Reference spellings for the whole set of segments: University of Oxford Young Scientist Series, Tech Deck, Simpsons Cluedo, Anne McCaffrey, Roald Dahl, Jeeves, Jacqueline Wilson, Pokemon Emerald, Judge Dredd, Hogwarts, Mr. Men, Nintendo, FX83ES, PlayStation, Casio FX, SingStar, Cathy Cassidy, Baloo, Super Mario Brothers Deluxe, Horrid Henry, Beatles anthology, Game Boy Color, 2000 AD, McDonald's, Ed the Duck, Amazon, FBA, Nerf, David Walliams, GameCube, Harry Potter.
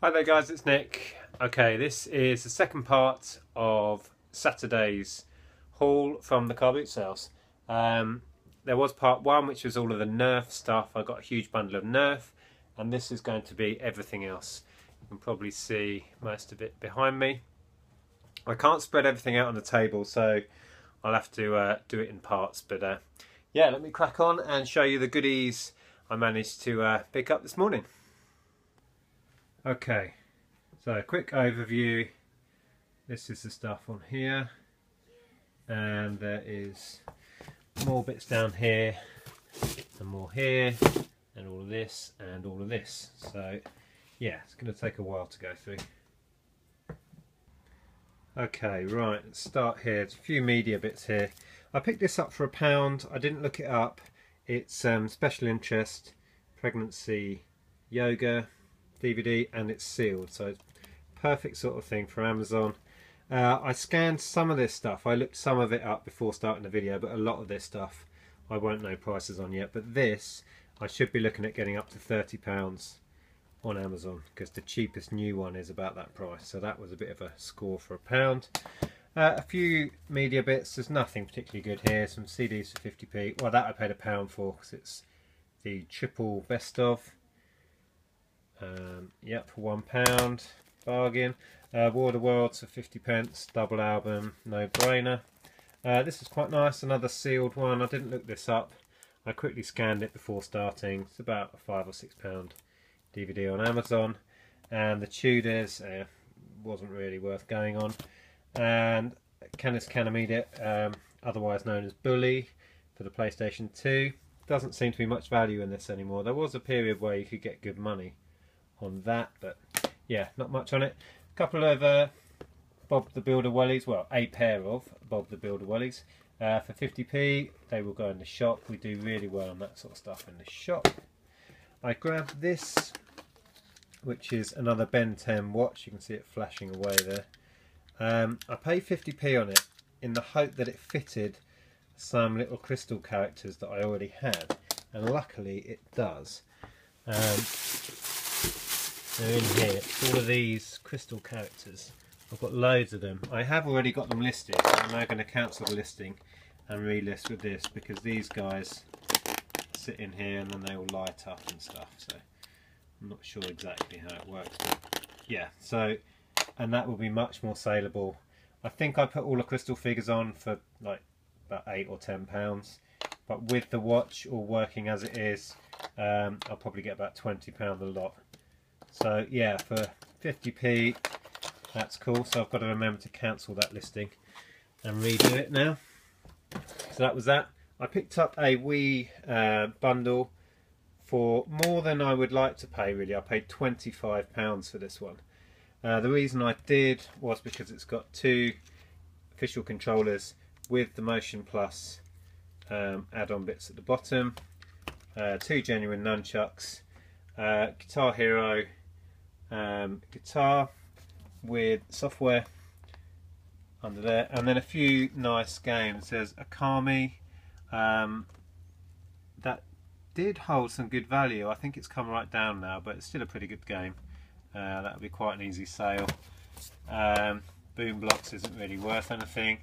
Hi there guys, it's Nick. Okay, this is the second part of Saturday's haul from the car boot sales. There was part one, which was all of the Nerf stuff. I got a huge bundle of Nerf, and this is going to be everything else. You can probably see most of it behind me. I can't spread everything out on the table, so I'll have to do it in parts. But yeah, let me crack on and show you the goodies I managed to pick up this morning. Okay, so a quick overview. This is the stuff on here, and there is more bits down here, and more here, and all of this, and all of this. So yeah, it's going to take a while to go through. Okay, right, let's start here. There's a few media bits here. I picked this up for £1. I didn't look it up. It's special interest, pregnancy, yoga DVD, and it's sealed, so it's perfect sort of thing for Amazon. I scanned some of this stuff. I looked some of it up before starting the video, but a lot of this stuff I won't know prices on yet, but this I should be looking at getting up to £30 on Amazon, because the cheapest new one is about that price, so that was a bit of a score for £1. A few media bits. There's nothing particularly good here. Some CDs for 50p. Well, that I paid £1 for, because it's the triple best of. Yep, for £1, bargain. Waterworlds for 50p, double album, no-brainer. This is quite nice, another sealed one. I didn't look this up. I quickly scanned it before starting. It's about a £5 or £6 DVD on Amazon. And the Tudors wasn't really worth going on. And Canis Canamediate, otherwise known as Bully, for the PlayStation 2. Doesn't seem to be much value in this anymore. There was a period where you could get good money on that, but yeah, not much on it. A couple of Bob the Builder wellies, well, a pair of Bob the Builder wellies for 50p. They will go in the shop. We do really well on that sort of stuff in the shop. I grabbed this, which is another Ben 10 watch. You can see it flashing away there. I paid 50p on it in the hope that it fitted some little crystal characters that I already had, and luckily it does. They're in here, all of these crystal characters. I've got loads of them. I have already got them listed. I'm now going to cancel the listing and relist with this, because these guys sit in here and then they all light up and stuff, so I'm not sure exactly how it works, but yeah, so, and that will be much more saleable. I think I put all the crystal figures on for like about £8 or £10, but with the watch or working as it is, I'll probably get about £20 a lot. So yeah, for 50p, that's cool. So I've got to remember to cancel that listing and redo it now. So that was that. I picked up a Wii bundle for more than I would like to pay, really. I paid £25 for this one. The reason I did was because it's got two official controllers with the Motion Plus add-on bits at the bottom, two genuine nunchucks, Guitar Hero guitar with software under there, and then a few nice games. There's Akami, that did hold some good value. I think it's come right down now, but it's still a pretty good game. That'll be quite an easy sale. Boom Blocks isn't really worth anything.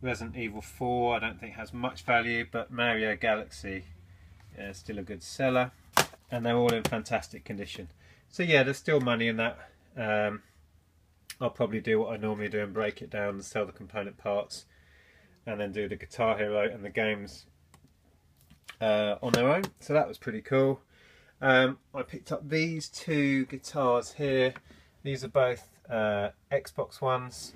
Resident Evil 4 I don't think has much value, but Mario Galaxy is still a good seller, and they're all in fantastic condition. So yeah, there's still money in that. I'll probably do what I normally do and break it down and sell the component parts, and then do the Guitar Hero and the games on their own. So that was pretty cool. I picked up these two guitars here. These are both Xbox ones.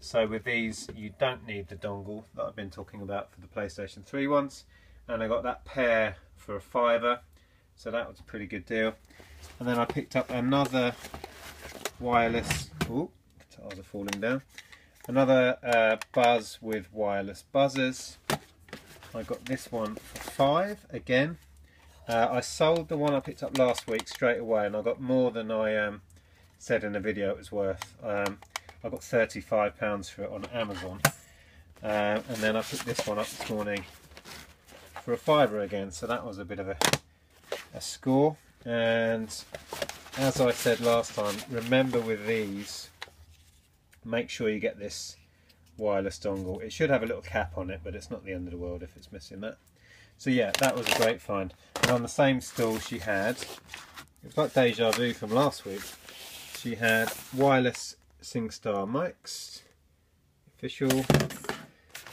So with these, you don't need the dongle that I've been talking about for the PlayStation 3 ones. And I got that pair for £5, so that was a pretty good deal. And then I picked up another wireless, ooh, guitars are falling down. Another buzz with wireless buzzers. I got this one for £5 again. I sold the one I picked up last week straight away, and I got more than I said in the video it was worth. I got £35 for it on Amazon, and then I picked this one up this morning for a £5 again, so that was a bit of a score. And as I said last time, remember with these, make sure you get this wireless dongle. It should have a little cap on it, but it's not the end of the world if it's missing that. So yeah, that was a great find. And on the same stall she had, it was like deja vu from last week, she had wireless SingStar mics, official,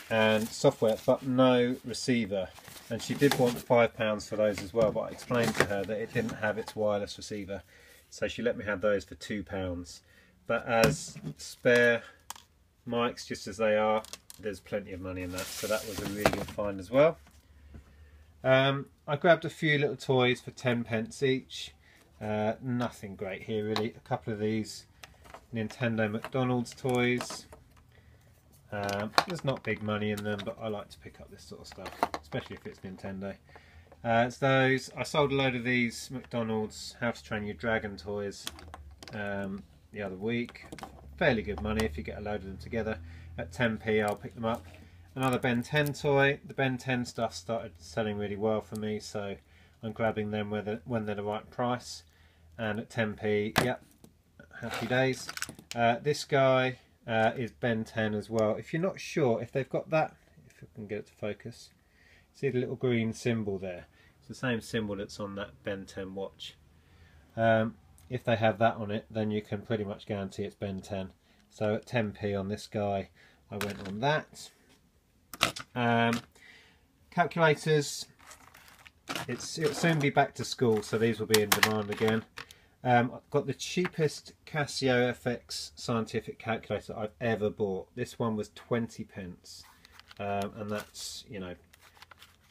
and software, but no receiver. And she did want £5 for those as well, but I explained to her that it didn't have its wireless receiver. So she let me have those for £2. But as spare mics, just as they are, there's plenty of money in that. So that was a really good find as well. I grabbed a few little toys for 10p each. Nothing great here really. A couple of these Nintendo McDonald's toys. There's not big money in them, but I like to pick up this sort of stuff, especially if it's Nintendo. It's those. I sold a load of these McDonald's How to Train Your Dragon toys the other week. Fairly good money if you get a load of them together. At 10p I'll pick them up. Another Ben 10 toy. The Ben 10 stuff started selling really well for me, so I'm grabbing them when they're the right price. And at 10p, yep, happy days. This guy is Ben 10 as well. If you're not sure, if they've got that, if I can get it to focus, see the little green symbol there? It's the same symbol that's on that Ben 10 watch. If they have that on it, then you can pretty much guarantee it's Ben 10. So at 10p on this guy, I went on that. Calculators, it'll soon be back to school, so these will be in demand again. I've got the cheapest Casio FX scientific calculator I've ever bought. This one was 20p, and that's, you know,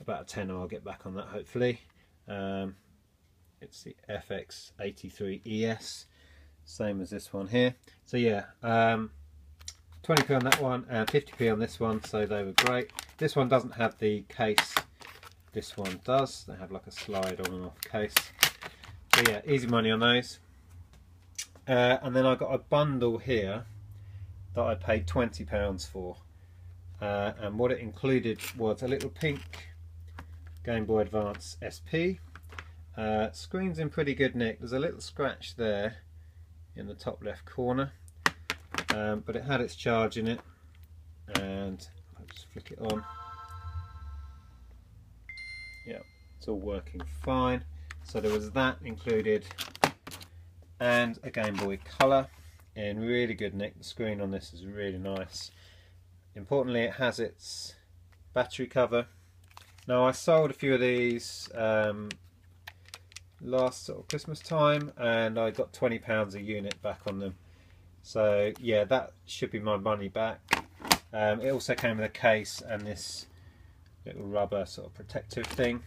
about a tenner. I'll get back on that hopefully. It's the FX83ES, same as this one here. So yeah, 20p on that one and 50p on this one, so they were great. This one doesn't have the case, this one does. They have like a slide on and off case. So yeah, easy money on those. And then I got a bundle here that I paid £20 for. And what it included was a little pink Game Boy Advance SP. Screen's in pretty good nick. There's a little scratch there in the top left corner. But it had its charge in it. And I'll just flick it on. Yeah, it's all working fine. So there was that included, and a Game Boy Color in really good nick. The screen on this is really nice. Importantly, it has its battery cover. Now I sold a few of these last sort of Christmas time, and I got £20 a unit back on them. So yeah, that should be my money back. It also came with a case and this little rubber sort of protective thing.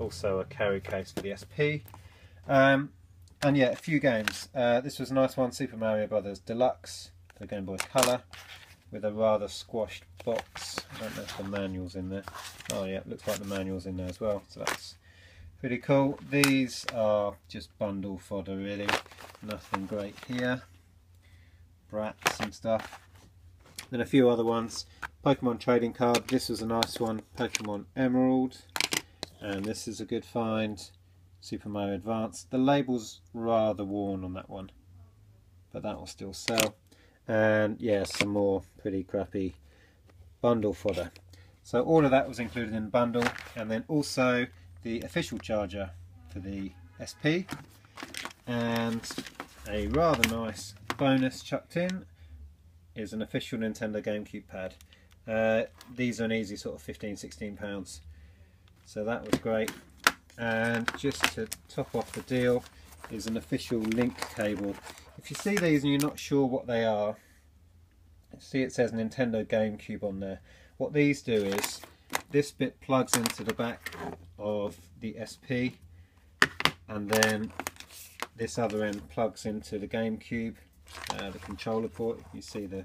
Also a carry case for the SP. And yeah, a few games. This was a nice one, Super Mario Brothers Deluxe for the Game Boy Color, with a rather squashed box. I don't know if the manual's in there. Oh yeah, looks like the manual's in there as well, so that's pretty cool. These are just bundle fodder really, nothing great here. Brats and stuff. Then a few other ones. Pokemon trading card, this was a nice one, Pokemon Emerald. And this is a good find, Super Mario Advance. The label's rather worn on that one, but that will still sell. And yeah, some more pretty crappy bundle fodder. So all of that was included in the bundle, and then also the official charger for the SP, and a rather nice bonus chucked in is an official Nintendo GameCube pad. These are an easy sort of £15–16. So that was great. And just to top off the deal is an official link cable. If you see these and you're not sure what they are, see it says Nintendo GameCube on there. What these do is this bit plugs into the back of the SP, and then this other end plugs into the GameCube, the controller port. You see the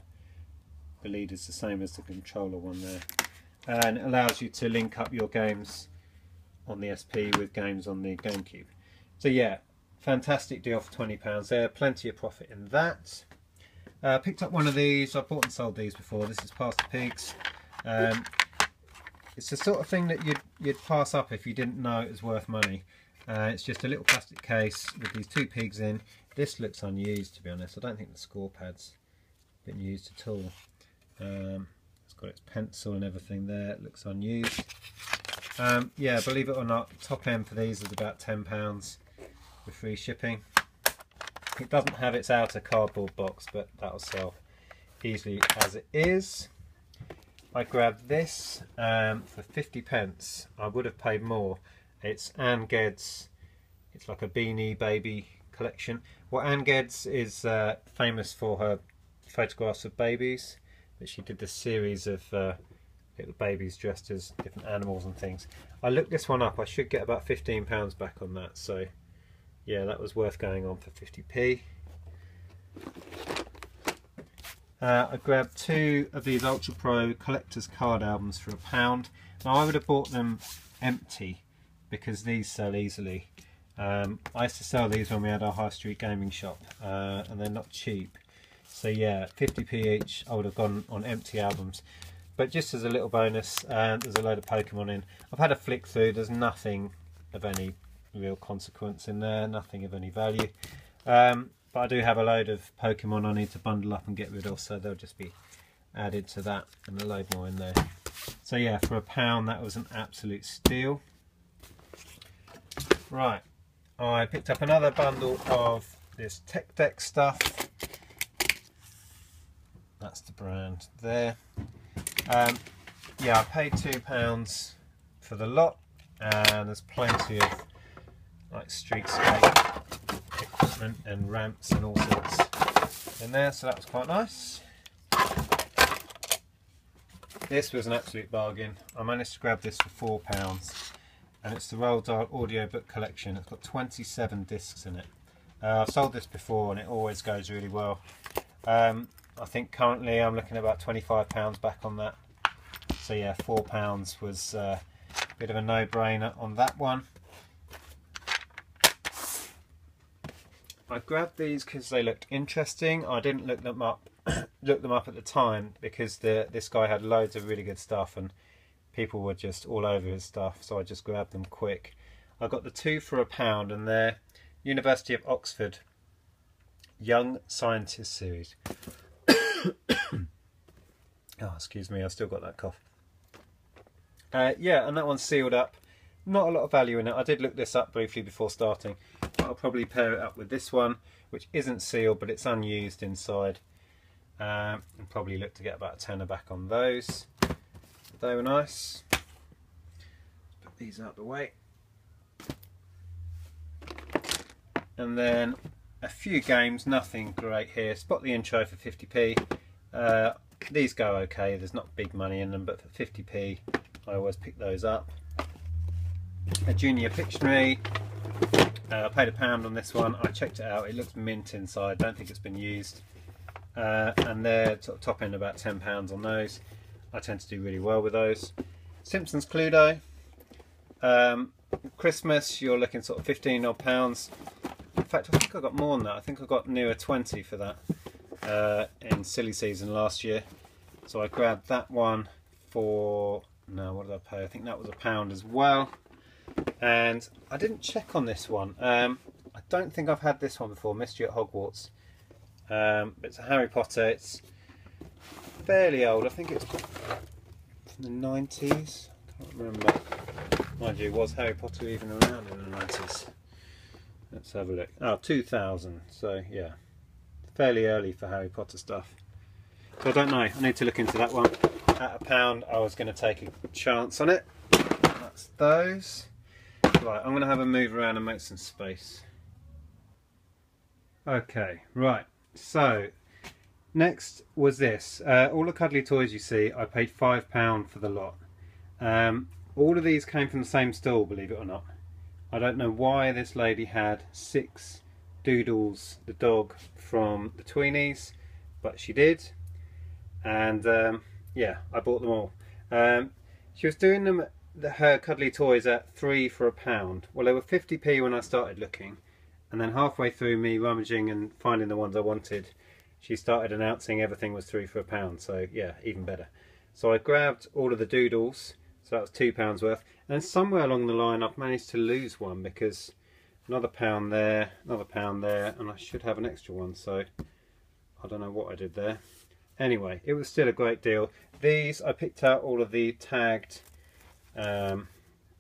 lead is the same as the controller one there. And it allows you to link up your games on the SP with games on the GameCube. So yeah, fantastic deal for £20 there, plenty of profit in that. Picked up one of these, I bought and sold these before. This is Pass the Pigs. It's the sort of thing that you'd pass up if you didn't know it was worth money. It's just a little plastic case with these two pigs in. This looks unused, to be honest. I don't think the score pad's been used at all. It's got its pencil and everything there. It looks unused. Yeah, believe it or not, the top end for these is about £10 with free shipping. It doesn't have its outer cardboard box, but that'll sell easily as it is. I grabbed this for 50p. I would have paid more. It's Anne Geddes. It's like a beanie baby collection. Well, Anne Geddes is famous for her photographs of babies, but she did this series of little babies dressed as different animals and things. I looked this one up. I should get about £15 back on that, so yeah, that was worth going on for 50p. I grabbed two of these Ultra Pro collector's card albums for £1. Now I would have bought them empty because these sell easily. I used to sell these when we had our high street gaming shop, and they're not cheap. So yeah, 50p each, I would have gone on empty albums. But just as a little bonus, there's a load of Pokemon in. I've had a flick through, there's nothing of any real consequence in there, nothing of any value. But I do have a load of Pokemon I need to bundle up and get rid of, so they'll just be added to that and a load more in there. So yeah, for £1 that was an absolute steal. Right, I picked up another bundle of this Tech Deck stuff. That's the brand there. Yeah, I paid £2 for the lot, and there's plenty of like streetscape equipment and ramps and all sorts in there, so that was quite nice. This was an absolute bargain. I managed to grab this for £4, and it's the Roald Dahl audiobook collection. It's got 27 discs in it. I've sold this before and it always goes really well. I think currently I'm looking at about £25 back on that. So yeah, £4 was a bit of a no-brainer on that one. I grabbed these because they looked interesting. I didn't look them up at the time because this guy had loads of really good stuff and people were just all over his stuff, so I just grabbed them quick. I got the two for £1 and they're University of Oxford Young Scientist Series. Oh, excuse me, I've still got that cough. Yeah, and that one's sealed up. Not a lot of value in it. I did look this up briefly before starting. But I'll probably pair it up with this one, which isn't sealed, but it's unused inside. And probably look to get about £10 back on those. They were nice. Put these out the way. And then a few games, nothing great here. Spot the Intro for 50p. These go okay, there's not big money in them, but for 50p I always pick those up. A Junior Pictionary, I paid £1 on this one. I checked it out, it looks mint inside, don't think it's been used. And they're top end about £10 on those. I tend to do really well with those. Simpsons Cluedo, Christmas you're looking sort of £15 odd. In fact, I think I got more than that. I think I got nearer 20 for that in silly season last year. So I grabbed that one for, no, what did I pay? I think that was £1 as well. And I didn't check on this one. I don't think I've had this one before, Mystery at Hogwarts. It's a Harry Potter. It's fairly old. I think it's from the 90s. I can't remember. Mind you, was Harry Potter even around in the 90s? Let's have a look. Oh, 2000. So yeah, fairly early for Harry Potter stuff. So I don't know. I need to look into that one. At £1, I was going to take a chance on it. That's those. Right, I'm going to have a move around and make some space. Okay, right. So next was this. All the cuddly toys you see, I paid £5 for the lot. All of these came from the same stall, believe it or not. I don't know why this lady had 6 Doodles the dog from the Tweenies, but she did, and yeah, I bought them all. She was doing them, her cuddly toys, at 3 for £1. Well, they were 50p when I started looking, and then halfway through me rummaging and finding the ones I wanted, she started announcing everything was 3 for £1, so yeah, even better. So I grabbed all of the Doodles, so that was £2 worth. And somewhere along the line I've managed to lose one because another pound there, another pound there, and I should have an extra one, so I don't know what I did there. Anyway, it was still a great deal. These, I picked out all of the tagged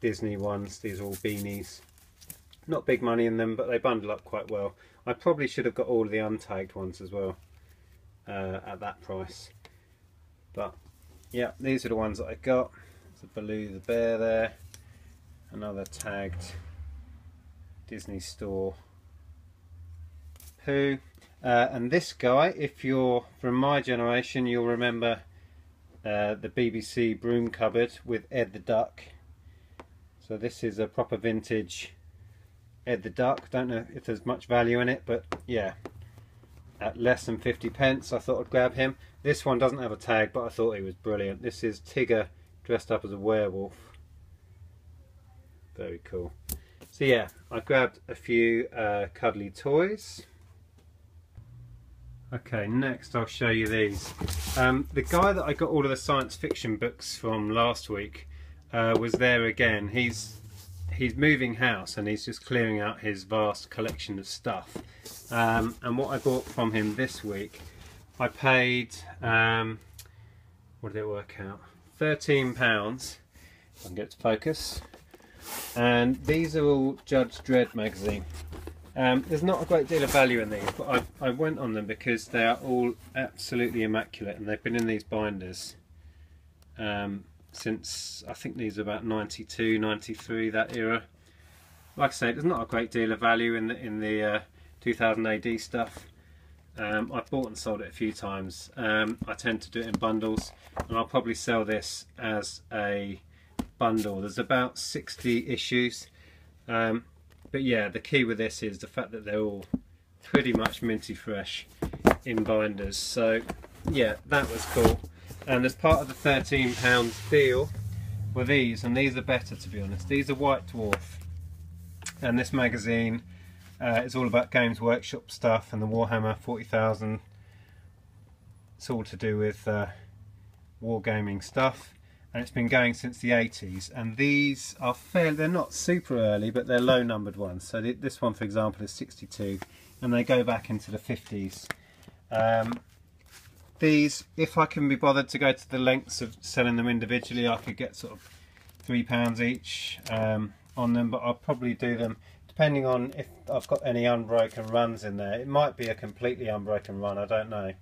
Disney ones. These are all beanies. Not big money in them, but they bundle up quite well. I probably should have got all of the untagged ones as well at that price. But yeah, these are the ones that I got. There's a Baloo the Bear there. Another tagged Disney Store Pooh. And this guy, if you're from my generation, you'll remember the BBC broom cupboard with Ed the Duck. So this is a proper vintage Ed the Duck. Don't know if there's much value in it, but yeah, at less than 50 pence I thought I'd grab him. This one doesn't have a tag, but I thought he was brilliant. This is Tigger dressed up as a werewolf. Very cool. So yeah, I grabbed a few cuddly toys. Okay, next I'll show you these. The guy that I got all of the science fiction books from last week was there again. He's moving house and he's just clearing out his vast collection of stuff. And what I bought from him this week, I paid, what did it work out? £13, if I can get to focus. And these are all Judge Dredd magazine. There's not a great deal of value in these, but I went on them because they are all absolutely immaculate, and they've been in these binders since, I think these are about 92, 93, that era. Like I say, there's not a great deal of value in the 2000 AD stuff. I've bought and sold it a few times. I tend to do it in bundles, and I'll probably sell this as a bundle. There's about 60 issues. But yeah, the key with this is the fact that they're all pretty much minty fresh in binders. So yeah, that was cool. And as part of the £13 deal were these, and these are better, to be honest. These are White Dwarf. And this magazine is all about Games Workshop stuff and the Warhammer 40,000. It's all to do with wargaming stuff. And it's been going since the 80s, and these are fairly, they're not super early, but they're low numbered ones. So this one, for example, is 62, and they go back into the 50s. These, if I can be bothered to go to the lengths of selling them individually, I could get sort of £3 each on them, but I'll probably do them, depending on if I've got any unbroken runs in there. It might be a completely unbroken run, I don't know.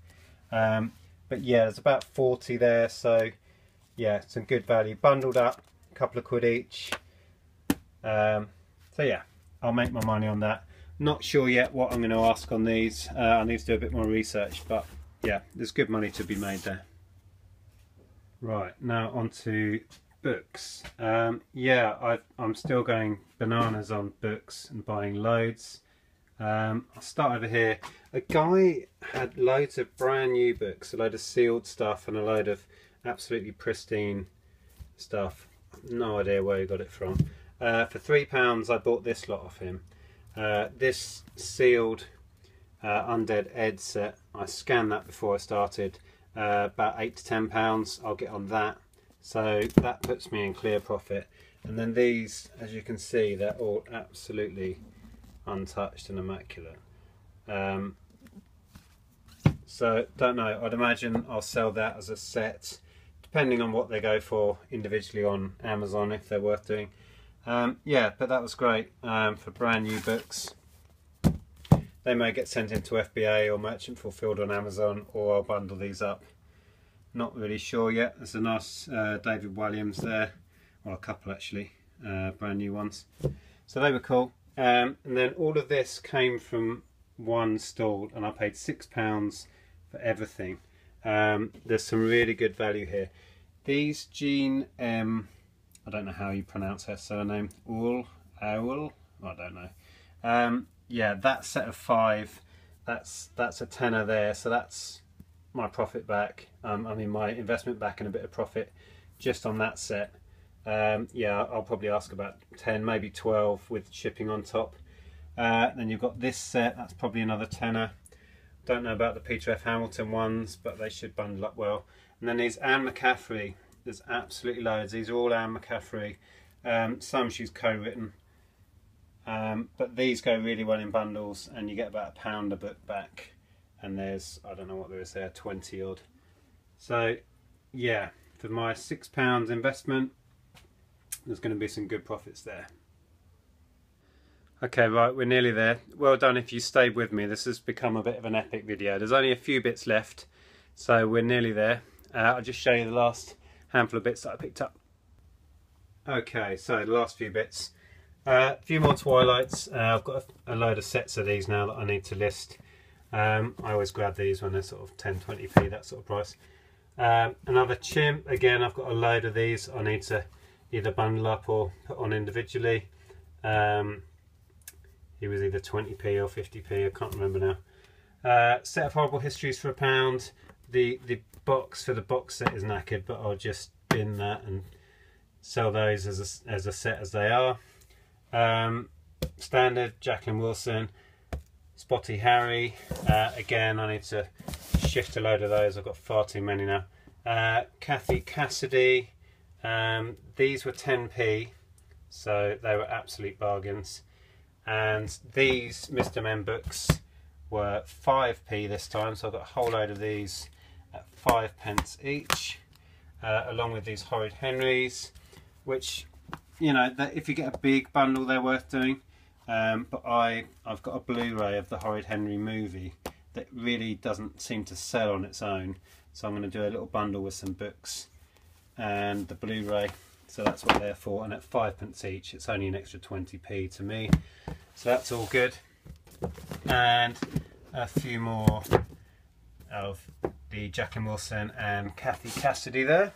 But yeah, there's about 40 there, so yeah, some good value, bundled up, a couple of quid each. So yeah, I'll make my money on that. Not sure yet what I'm going to ask on these. I need to do a bit more research, but yeah, there's good money to be made there. Right, now onto books. Yeah, I'm still going bananas on books and buying loads. I'll start over here. A guy had loads of brand new books, a load of sealed stuff and a load of absolutely pristine stuff. No idea where he got it from. For £3 I bought this lot off him. This sealed Undead Ed set, I scanned that before I started, about £8 to £10 I'll get on that, so that puts me in clear profit. And then these, as you can see, they're all absolutely untouched and immaculate. So don't know, I'd imagine I'll sell that as a set, depending on what they go for individually on Amazon, if they're worth doing. Yeah, but that was great for brand new books. They may get sent into FBA or merchant fulfilled on Amazon, or I'll bundle these up. Not really sure yet. There's a nice David Walliams there, well, a couple actually, brand new ones. So they were cool. And then all of this came from one stall, and I paid £6 for everything. There's some really good value here. These Jean M, I don't know how you pronounce her surname, Owl, I don't know. Yeah, that set of 5, that's a tenner there, so that's my profit back. I mean, my investment back and a bit of profit just on that set. Yeah, I'll probably ask about 10, maybe 12 with shipping on top. Then you've got this set, that's probably another tenner. Don't know about the Peter F Hamilton ones, but they should bundle up well. And then these Anne McCaffrey, there's absolutely loads. These are all Anne McCaffrey. Some she's co-written. But these go really well in bundles, and you get about £1 a book back, and there's, I don't know what there is there, 20 odd. So yeah, for my £6 investment, there's going to be some good profits there. Okay, right, we're nearly there. Well done if you stayed with me. This has become a bit of an epic video. There's only a few bits left, so we're nearly there. I'll just show you the last handful of bits that I picked up. Okay, so the last few bits. A few more Twilights. I've got a load of sets of these now that I need to list. I always grab these when they're sort of 10, 20p, that sort of price. Another Chimp. Again, I've got a load of these I need to either bundle up or put on individually. He was either 20p or 50p, I can't remember now. Set of Horrible Histories for £1. The box for the box set is knackered, but I'll just bin that and sell those as a set as they are. Standard Jacqueline Wilson, Spotty Harry. Again, I need to shift a load of those. I've got far too many now. Cathy Cassidy. These were 10p, so they were absolute bargains. And these Mr. Men books were 5p this time, so I've got a whole load of these at 5p each, along with these Horrid Henrys, which, you know, that if you get a big bundle, they're worth doing. But I've got a Blu-ray of the Horrid Henry movie that really doesn't seem to sell on its own, so I'm going to do a little bundle with some books and the Blu-ray. So that's what they're for, and at 5p each, it's only an extra 20p to me. So that's all good. And a few more of the Jacqueline Wilson and Cathy Cassidy there.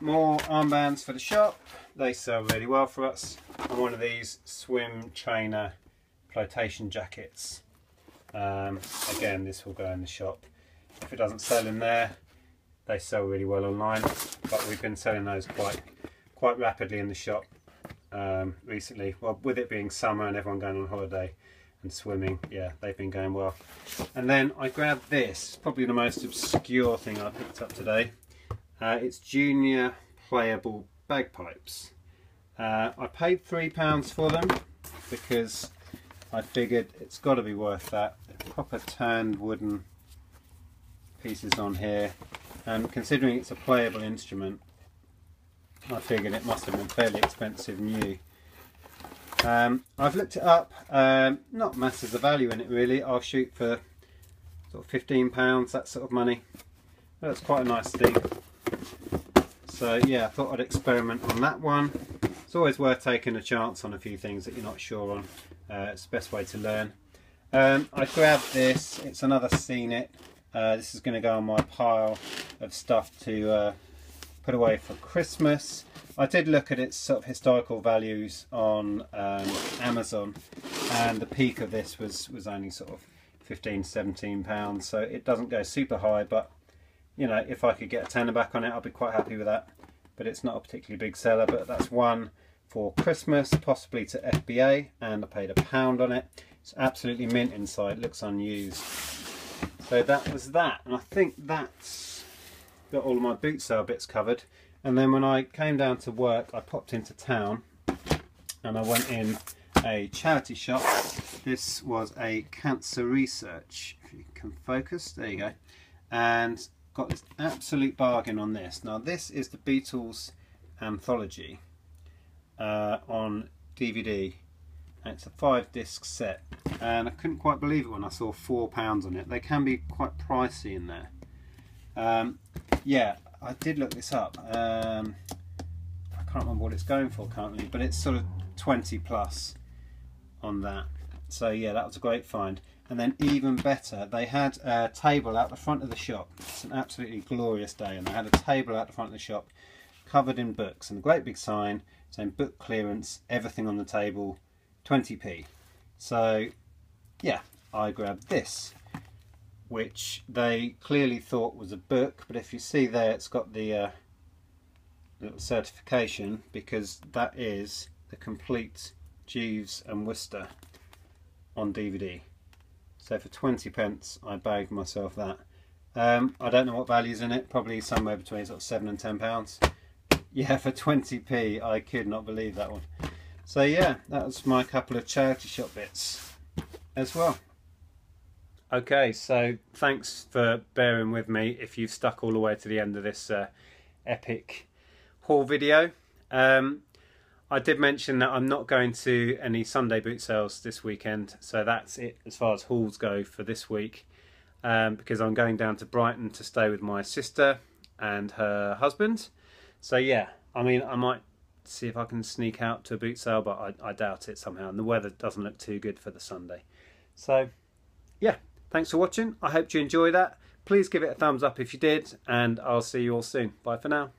More armbands for the shop. They sell really well for us. And one of these swim trainer flotation jackets. Again, this will go in the shop. If it doesn't sell in there, they sell really well online, but we've been selling those quite rapidly in the shop recently. Well, with it being summer and everyone going on holiday and swimming, yeah, they've been going well. And then I grabbed this, probably the most obscure thing I picked up today. It's Junior Playable Bagpipes. I paid £3 for them because I figured it's got to be worth that. They're proper turned wooden pieces on here. And considering it's a playable instrument, I figured it must have been fairly expensive new. I've looked it up, not masses of value in it really. I'll shoot for sort of £15, that sort of money. But that's quite a nice thing. So yeah, I thought I'd experiment on that one. It's always worth taking a chance on a few things that you're not sure on. It's the best way to learn. I grabbed this, it's another Scenic. This is going to go on my pile of stuff to put away for Christmas. I did look at its sort of historical values on Amazon, and the peak of this was only sort of £15, £17, so it doesn't go super high, but you know, if I could get a tenner back on it, I'd be quite happy with that. But it's not a particularly big seller, but that's one for Christmas, possibly to FBA, and I paid £1 on it. It's absolutely mint inside, looks unused. So that was that, and I think that's got all of my boot sale bits covered. And then when I came down to work, I popped into town and I went in a charity shop. This was a cancer research, if you can focus, there you go. And got this absolute bargain on this. Now this is the Beatles anthology on DVD. And it's a 5-disc set, and I couldn't quite believe it when I saw £4 on it. They can be quite pricey in there. Yeah, I did look this up. I can't remember what it's going for currently, but it's sort of 20 plus on that. So yeah, that was a great find. And then even better, they had a table out the front of the shop. It's an absolutely glorious day, and they had a table out the front of the shop covered in books, and a great big sign saying book clearance, everything on the table, 20p. So yeah, I grabbed this, which they clearly thought was a book, but if you see there, it's got the little certification, because that is the complete Jeeves and Worcester on DVD. So for 20p I bagged myself that. I don't know what value's in it, probably somewhere between sort of £7 and £10. Yeah, for 20p I could not believe that one. So yeah, that's my couple of charity shop bits as well. Okay, so thanks for bearing with me if you've stuck all the way to the end of this epic haul video. I did mention that I'm not going to any Sunday boot sales this weekend, so that's it as far as hauls go for this week, because I'm going down to Brighton to stay with my sister and her husband. So yeah, I mean, I might see if I can sneak out to a boot sale, but I doubt it somehow, and the weather doesn't look too good for the Sunday. So yeah. Thanks for watching. I hope you enjoyed that. Please give it a thumbs up if you did, and I'll see you all soon. Bye for now.